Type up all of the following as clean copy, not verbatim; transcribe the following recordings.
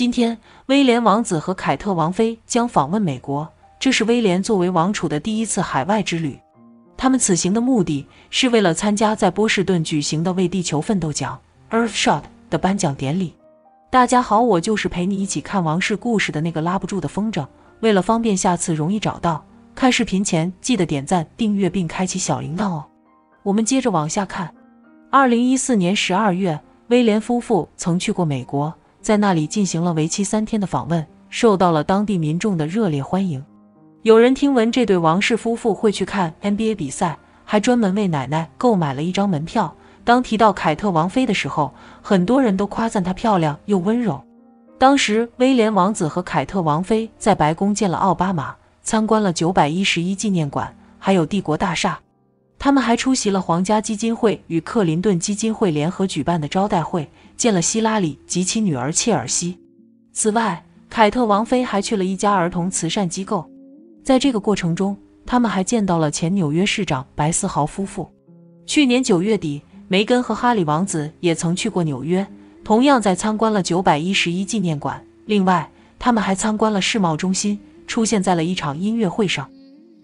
今天，威廉王子和凯特王妃将访问美国，这是威廉作为王储的第一次海外之旅。他们此行的目的是为了参加在波士顿举行的为地球奋斗奖 （Earthshot） 的颁奖典礼。大家好，我就是陪你一起看王室故事的那个拉不住的风筝。为了方便下次容易找到，看视频前记得点赞、订阅并开启小铃铛哦。我们接着往下看。2014年12月，威廉夫妇曾去过美国，在那里进行了为期3天的访问，受到了当地民众的热烈欢迎。有人听闻这对王室夫妇会去看 NBA 比赛，还专门为奶奶购买了一张门票。当提到凯特王妃的时候，很多人都夸赞她漂亮又温柔。当时，威廉王子和凯特王妃在白宫见了奥巴马，参观了911纪念馆，还有帝国大厦。他们还出席了皇家基金会与克林顿基金会联合举办的招待会，见了希拉里及其女儿切尔西。此外，凯特王妃还去了一家儿童慈善机构。在这个过程中，他们还见到了前纽约市长白思豪夫妇。去年9月底，梅根和哈里王子也曾去过纽约，同样在参观了911纪念馆。另外，他们还参观了世贸中心，出现在了一场音乐会上。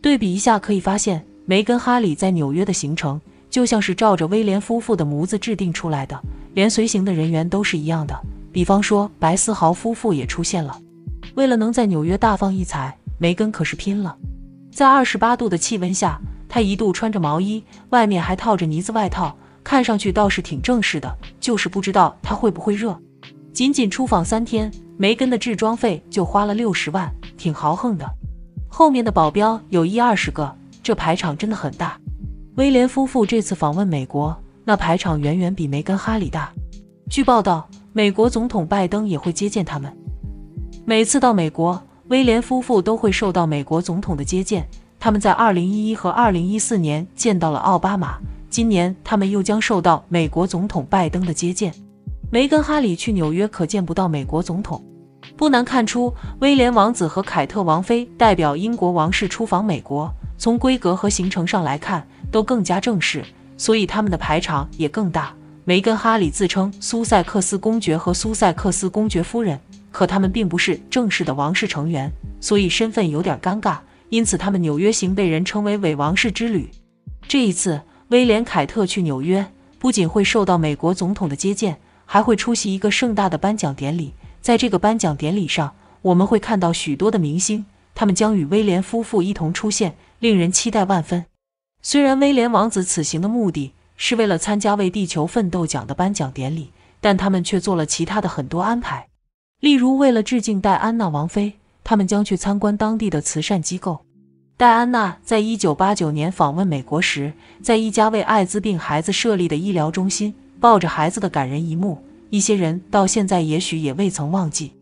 对比一下可以发现，梅根哈里在纽约的行程就像是照着威廉夫妇的模子制定出来的，连随行的人员都是一样的。比方说，白思豪夫妇也出现了。为了能在纽约大放异彩，梅根可是拼了。在28度的气温下，她一度穿着毛衣，外面还套着呢子外套，看上去倒是挺正式的，就是不知道她会不会热。仅仅出访3天，梅根的置装费就花了60万，挺豪横的。后面的保镖有120个，这排场真的很大。威廉夫妇这次访问美国，那排场远远比梅根哈里大。据报道，美国总统拜登也会接见他们。每次到美国，威廉夫妇都会受到美国总统的接见。他们在2011和2014年见到了奥巴马，今年他们又将受到美国总统拜登的接见。梅根哈里去纽约可见不到美国总统。不难看出，威廉王子和凯特王妃代表英国王室出访美国，从规格和行程上来看都更加正式，所以他们的排场也更大。梅根哈里自称苏塞克斯公爵和苏塞克斯公爵夫人，可他们并不是正式的王室成员，所以身份有点尴尬，因此他们纽约行被人称为伪王室之旅。这一次，威廉凯特去纽约，不仅会受到美国总统的接见，还会出席一个盛大的颁奖典礼。在这个颁奖典礼上，我们会看到许多的明星，他们将与威廉夫妇一同出现，令人期待万分。虽然威廉王子此行的目的是为了参加为地球奋斗奖的颁奖典礼，但他们却做了其他的很多安排。例如，为了致敬戴安娜王妃，他们将去参观当地的慈善机构。戴安娜在1989年访问美国时，在一家为艾滋病孩子设立的医疗中心抱着孩子的感人一幕，一些人到现在也许也未曾忘记。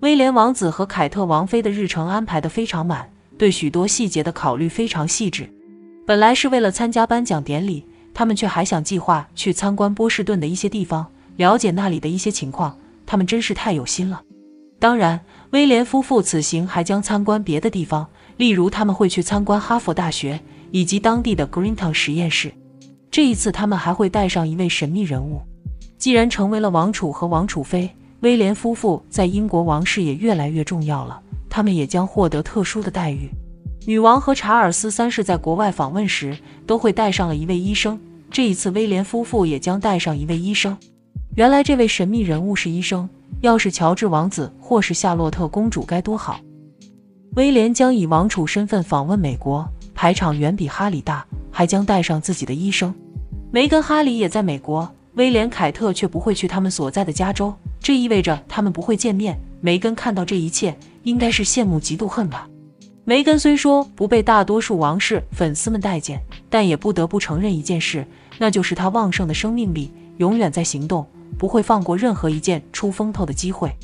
威廉王子和凯特王妃的日程安排得非常满，对许多细节的考虑非常细致。本来是为了参加颁奖典礼，他们却还想计划去参观波士顿的一些地方，了解那里的一些情况。他们真是太有心了。当然，威廉夫妇此行还将参观别的地方，例如他们会去参观哈佛大学以及当地的 Greentown 实验室。这一次他们还会带上一位神秘人物。既然成为了王储和王储妃，威廉夫妇在英国王室也越来越重要了，他们也将获得特殊的待遇。女王和查尔斯3世在国外访问时都会带上了一位医生，这一次威廉夫妇也将带上一位医生。原来这位神秘人物是医生，要是乔治王子或是夏洛特公主该多好。威廉将以王储身份访问美国，排场远比哈里大，还将带上自己的医生。梅根哈里也在美国，威廉凯特却不会去他们所在的加州，这意味着他们不会见面。梅根看到这一切，应该是羡慕嫉妒恨吧。梅根虽说不被大多数王室粉丝们待见，但也不得不承认一件事，那就是她旺盛的生命力，永远在行动，不会放过任何一件出风头的机会。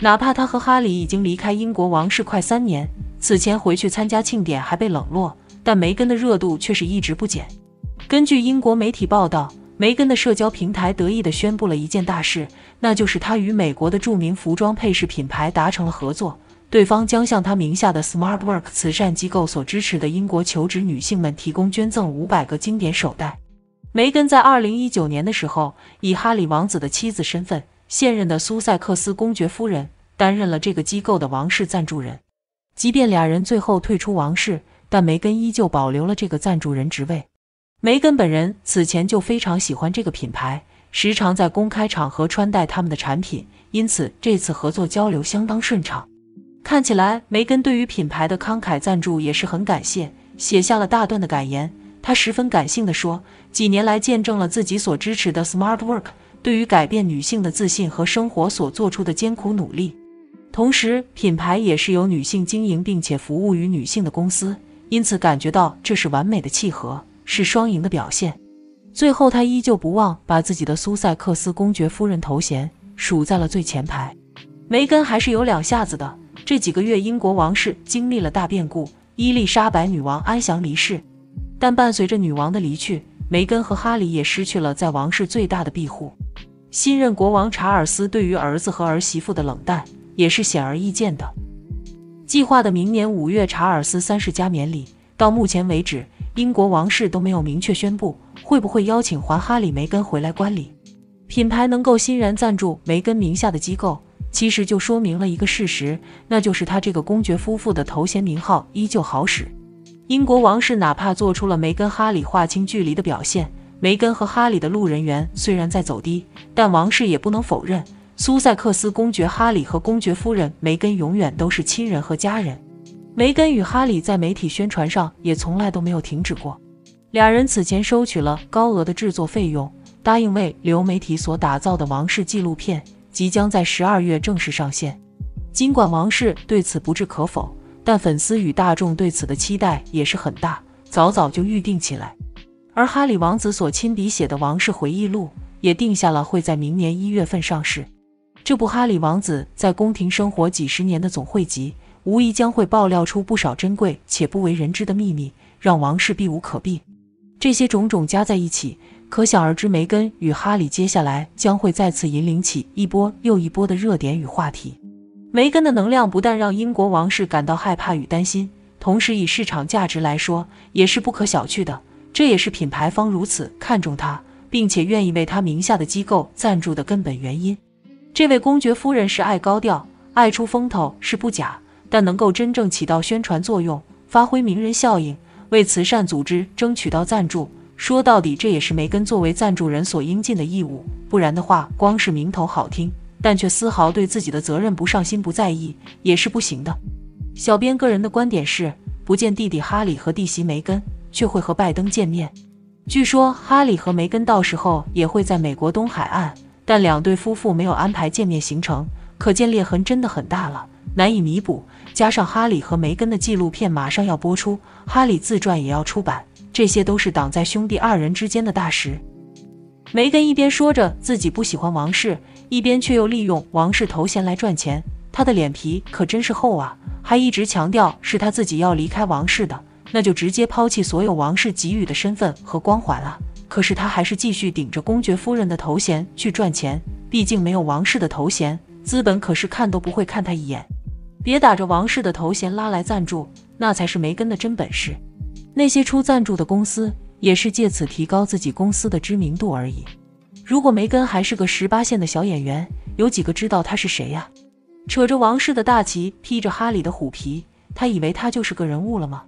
哪怕他和哈里已经离开英国王室快3年，此前回去参加庆典还被冷落，但梅根的热度却是一直不减。根据英国媒体报道，梅根的社交平台得意地宣布了一件大事，那就是他与美国的著名服装配饰品牌达成了合作，对方将向他名下的 Smartwork 慈善机构所支持的英国求职女性们提供捐赠500个经典手袋。梅根在2019年的时候，以哈里王子的妻子身份，现任的苏塞克斯公爵夫人，担任了这个机构的王室赞助人。即便俩人最后退出王室，但梅根依旧保留了这个赞助人职位。梅根本人此前就非常喜欢这个品牌，时常在公开场合穿戴他们的产品，因此这次合作交流相当顺畅。看起来梅根对于品牌的慷慨赞助也是很感谢，写下了大段的感言。他十分感性地说：“几年来见证了自己所支持的 Smartwork 对于改变女性的自信和生活所做出的艰苦努力。同时，品牌也是由女性经营并且服务于女性的公司，因此感觉到这是完美的契合，是双赢的表现。”最后，他依旧不忘把自己的苏塞克斯公爵夫人头衔数在了最前排。梅根还是有两下子的。这几个月，英国王室经历了大变故，伊丽莎白女王安详离世，但伴随着女王的离去，梅根和哈里也失去了在王室最大的庇护。新任国王查尔斯对于儿子和儿媳妇的冷淡也是显而易见的。计划的明年5月查尔斯30加冕礼，到目前为止，英国王室都没有明确宣布会不会邀请还哈里梅根回来观礼。品牌能够欣然赞助梅根名下的机构，其实就说明了一个事实，那就是他这个公爵夫妇的头衔名号依旧好使。英国王室哪怕做出了梅根哈里划清距离的表现，梅根和哈里的路人缘虽然在走低，但王室也不能否认，苏塞克斯公爵哈里和公爵夫人梅根永远都是亲人和家人。梅根与哈里在媒体宣传上也从来都没有停止过。俩人此前收取了高额的制作费用，答应为流媒体所打造的王室纪录片即将在12月正式上线。尽管王室对此不置可否，但粉丝与大众对此的期待也是很大，早早就预定起来。而哈里王子所亲笔写的王室回忆录也定下了会在明年1月份上市。这部哈里王子在宫廷生活几十年的总汇集，无疑将会爆料出不少珍贵且不为人知的秘密，让王室避无可避。这些种种加在一起，可想而知梅根与哈里接下来将会再次引领起一波又一波的热点与话题。梅根的能量不但让英国王室感到害怕与担心，同时以市场价值来说也是不可小觑的，这也是品牌方如此看重他，并且愿意为他名下的机构赞助的根本原因。这位公爵夫人是爱高调，爱出风头是不假，但能够真正起到宣传作用，发挥名人效应，为慈善组织争取到赞助，说到底这也是梅根作为赞助人所应尽的义务，不然的话，光是名头好听但却丝毫对自己的责任不上心不在意也是不行的。小编个人的观点是，不见弟弟哈里和弟媳梅根，却会和拜登见面。据说哈里和梅根到时候也会在美国东海岸，但两对夫妇没有安排见面行程，可见裂痕真的很大了，难以弥补。加上哈里和梅根的纪录片马上要播出，哈里自传也要出版，这些都是挡在兄弟二人之间的大石。梅根一边说着自己不喜欢王室，一边却又利用王室头衔来赚钱，他的脸皮可真是厚啊，还一直强调是他自己要离开王室的，那就直接抛弃所有王室给予的身份和光环了。可是他还是继续顶着公爵夫人的头衔去赚钱，毕竟没有王室的头衔，资本可是看都不会看他一眼。别打着王室的头衔拉来赞助，那才是梅根的真本事。那些出赞助的公司也是借此提高自己公司的知名度而已。如果梅根还是个18线的小演员，有几个知道他是谁呀？扯着王室的大旗，披着哈里的虎皮，他以为他就是个人物了吗？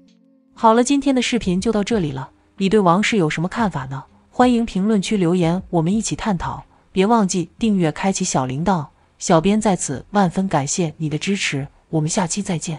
好了，今天的视频就到这里了，你对王室有什么看法呢？欢迎评论区留言，我们一起探讨。别忘记订阅开启小铃铛，小编在此万分感谢你的支持，我们下期再见。